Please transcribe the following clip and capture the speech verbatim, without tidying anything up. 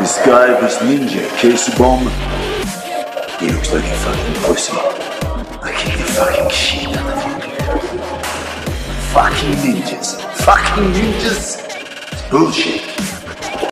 This guy, this ninja, Casey Bomb, he looks like a fucking pussy. I kick the fucking shit out of him. Fucking ninjas. Fucking ninjas. It's bullshit.